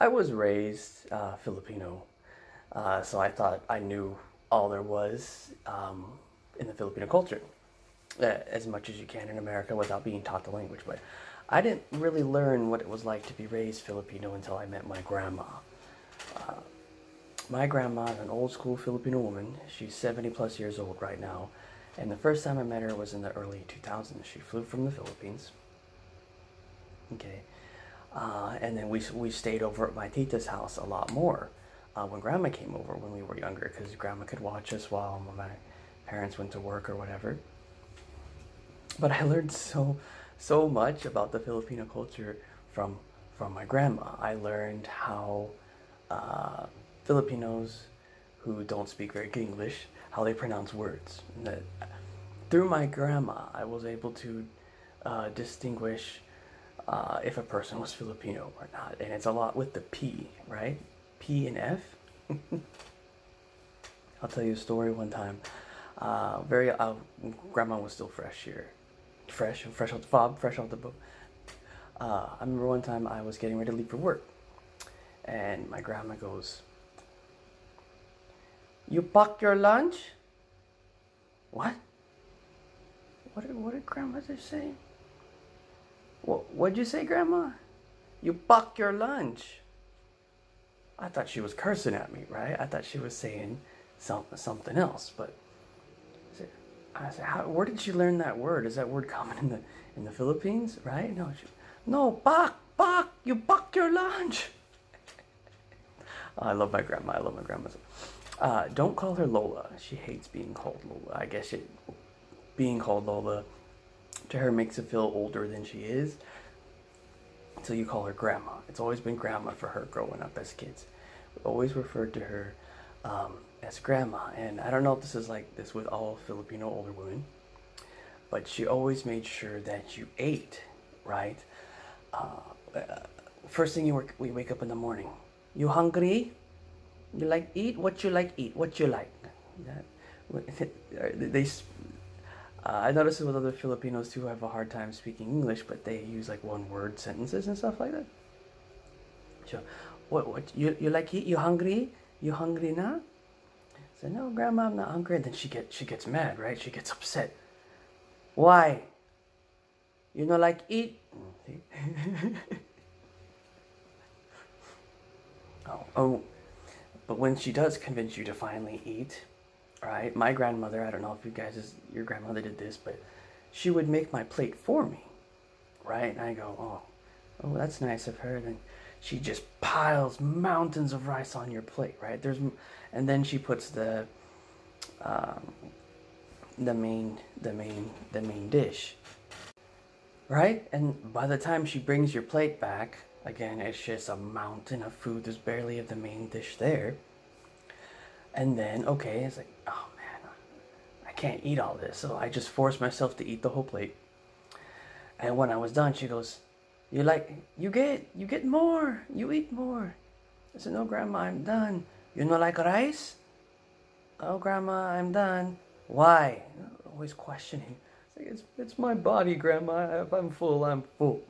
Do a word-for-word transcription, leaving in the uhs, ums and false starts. I was raised uh, Filipino, uh, so I thought I knew all there was um, in the Filipino culture, as much as you can in America without being taught the language. But I didn't really learn what it was like to be raised Filipino until I met my grandma. Uh, my grandma is an old school Filipino woman. She's seventy plus years old right now. And the first time I met her was in the early two thousands. She flew from the Philippines. Okay. Uh, and then we, we stayed over at my tita's house a lot more uh, when grandma came over when we were younger, because grandma could watch us while my parents went to work or whatever. But I learned so, so much about the Filipino culture from, from my grandma. I learned how uh, Filipinos who don't speak very good English, how they pronounce words. And that through my grandma, I was able to uh, distinguish Uh, if a person was Filipino or not. And it's a lot with the P, right? P and F. I'll tell you a story one time. Uh, very, uh, grandma was still fresh here. Fresh, fresh off the fob, fresh off the boat. Uh, I remember one time I was getting ready to leave for work. And my grandma goes, "You packed your lunch?" What? What did, what did grandma just say? "What'd you say, Grandma? You packed your lunch." I thought she was cursing at me, right? I thought she was saying some, something else. But I said, How, where did she learn that word? Is that word common in the in the Philippines, right? No, she, no, "Pack, pack, you packed your lunch." Oh, I love my grandma. I love my grandma. Uh, don't call her Lola. She hates being called Lola. I guess she, being called Lola to her makes her feel older than she is, so you call her Grandma. It's always been Grandma for her growing up as kids. We always referred to her um, as Grandma, and I don't know if this is like this with all Filipino older women, but she always made sure that you ate, right? Uh, first thing you work, we wake up in the morning. "You hungry? You like eat? What you like eat? What you like?" That, they. Uh, I notice it with other Filipinos too who have a hard time speaking English, but they use like one-word sentences and stuff like that. So, what, what, you, you like eat? You hungry? You hungry na? I said, "No, Grandma, I'm not hungry." And then she get she gets mad, right? She gets upset. "Why? You know, like eat?" See? oh, oh, but when she does convince you to finally eat, right? My grandmother, I don't know if you guys, is, your grandmother did this, but she would make my plate for me, right? And I go, oh, oh, that's nice of her. And then she just piles mountains of rice on your plate, right? There's, and then she puts the, um, the main, the main, the main dish, right? And by the time she brings your plate back, again, it's just a mountain of food. There's barely of the main dish there. And then, okay, it's like, oh man, I can't eat all this. So I just forced myself to eat the whole plate. And when I was done, she goes, "You like, you get, you get more, you eat more." I said, "No, Grandma, I'm done." "You know, like rice?" "Oh, Grandma, I'm done." "Why?" Always questioning. It's like, it's, it's my body, Grandma. If I'm full, I'm full.